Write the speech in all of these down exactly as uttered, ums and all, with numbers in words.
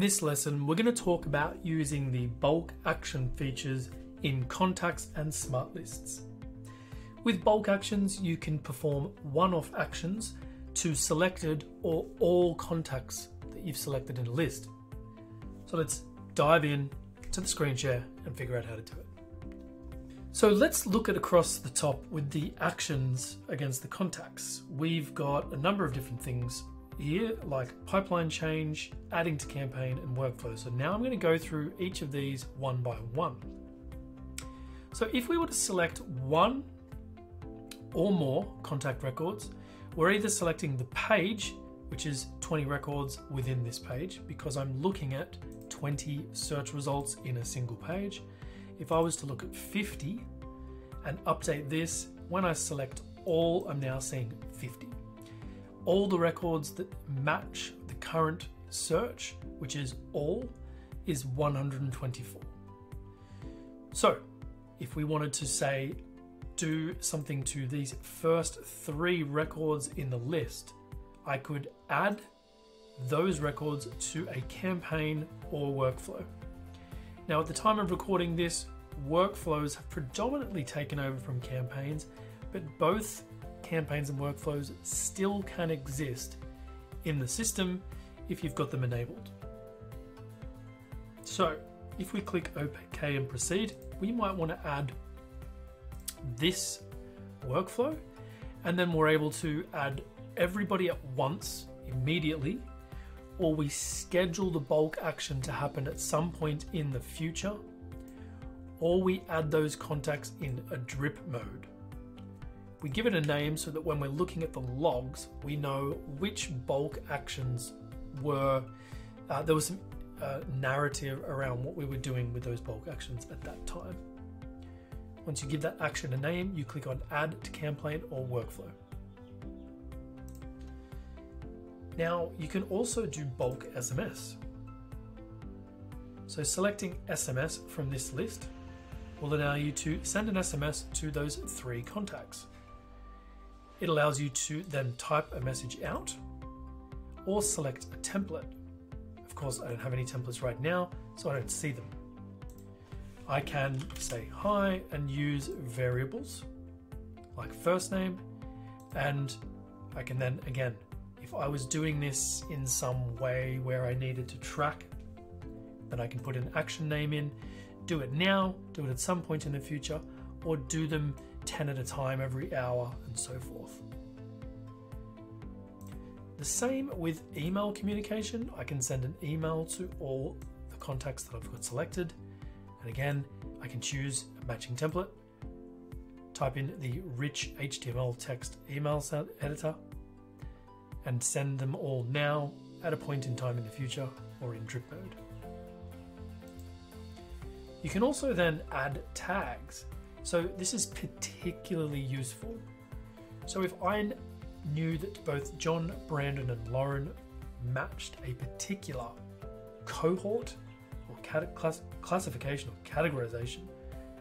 In this lesson, we're going to talk about using the bulk action features in contacts and smart lists. With bulk actions, you can perform one-off actions to selected or all contacts that you've selected in a list. So let's dive in to the screen share and figure out how to do it. So let's look at across the top with the actions against the contacts. We've got a number of different things here, like pipeline change, adding to campaign, and workflow. So now I'm going to go through each of these one by one. So if we were to select one or more contact records, we're either selecting the page, which is twenty records within this page, because I'm looking at twenty search results in a single page. If I was to look at fifty and update this, when I select all, I'm now seeing fifty. All the records that match the current search, which is all, is one hundred twenty-four. So if we wanted to say, do something to these first three records in the list, I could add those records to a campaign or workflow. Now, at the time of recording this, workflows have predominantly taken over from campaigns, but both campaigns and workflows still can exist in the system if you've got them enabled. So if we click OK and proceed, we might want to add this workflow, and then we're able to add everybody at once immediately, or we schedule the bulk action to happen at some point in the future, or we add those contacts in a drip mode. We give it a name so that when we're looking at the logs, we know which bulk actions were, uh, there was some uh, narrative around what we were doing with those bulk actions at that time. Once you give that action a name, you click on Add to Campaign or Workflow. Now, you can also do bulk S M S. So selecting S M S from this list will allow you to send an S M S to those three contacts. It allows you to then type a message out or select a template. Of course, I don't have any templates right now, so I don't see them. I can say hi and use variables like first name, and I can then again, if I was doing this in some way where I needed to track, then I can put an action name in, do it now, do it at some point in the future, or do them ten at a time every hour and so forth. The same with email communication. I can send an email to all the contacts that I've got selected. And again, I can choose a matching template, type in the rich H T M L text email editor, and send them all now, at a point in time in the future, or in drip mode. You can also then add tags. So this is particularly useful. So if I knew that both John, Brandon, and Lauren matched a particular cohort or class classification or categorization,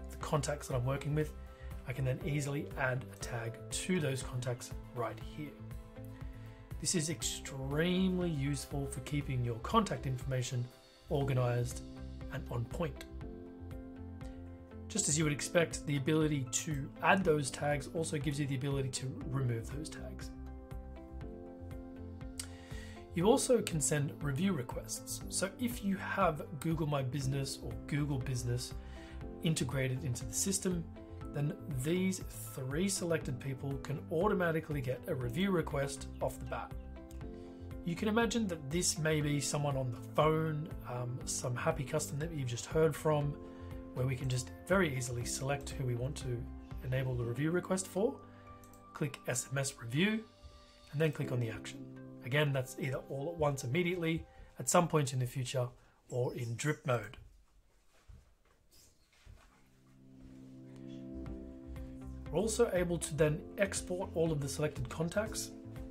the contacts that I'm working with, I can then easily add a tag to those contacts right here. This is extremely useful for keeping your contact information organized and on point. Just as you would expect, the ability to add those tags also gives you the ability to remove those tags. You also can send review requests. So if you have Google My Business or Google Business integrated into the system, then these three selected people can automatically get a review request off the bat. You can imagine that this may be someone on the phone, um, some happy customer that you've just heard from, where we can just very easily select who we want to enable the review request for, click S M S review, and then click on the action. Again, that's either all at once immediately, at some point in the future, or in drip mode. We're also able to then export all of the selected contacts.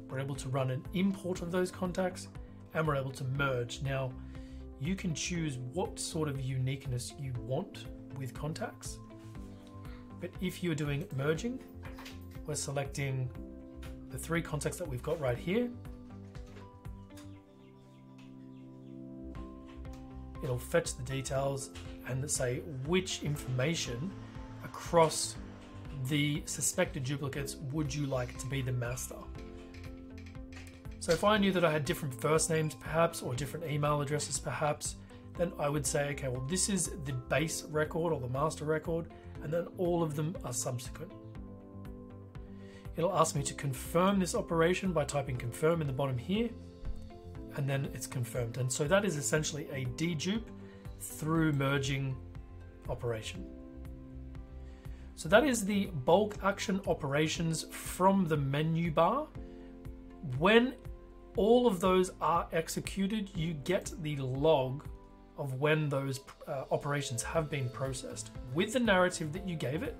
We're able to run an import of those contacts, and we're able to merge. Now, you can choose what sort of uniqueness you want with contacts. But if you're doing merging, we're selecting the three contacts that we've got right here. it'll fetch the details and say which information across the suspected duplicates would you like to be the master. So if I knew that I had different first names perhaps, or different email addresses perhaps, then I would say, okay, well, this is the base record or the master record, and then all of them are subsequent. It'll ask me to confirm this operation by typing confirm in the bottom here, and then it's confirmed. And so that is essentially a dedupe through merging operation. So that is the bulk action operations from the menu bar. When all of those are executed, you get the log of when those uh, operations have been processed with the narrative that you gave it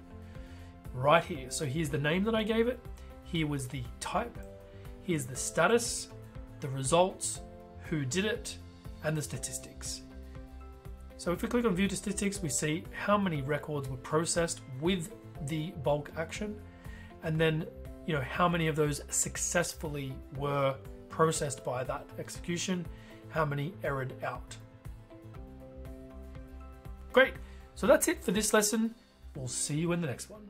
right here. So here's the name that I gave it. Here was the type. Here's the status, the results, who did it, and the statistics. So if we click on View Statistics, we see how many records were processed with the bulk action, and then you know how many of those successfully were processed by that execution, how many errored out. Great, so that's it for this lesson. We'll see you in the next one.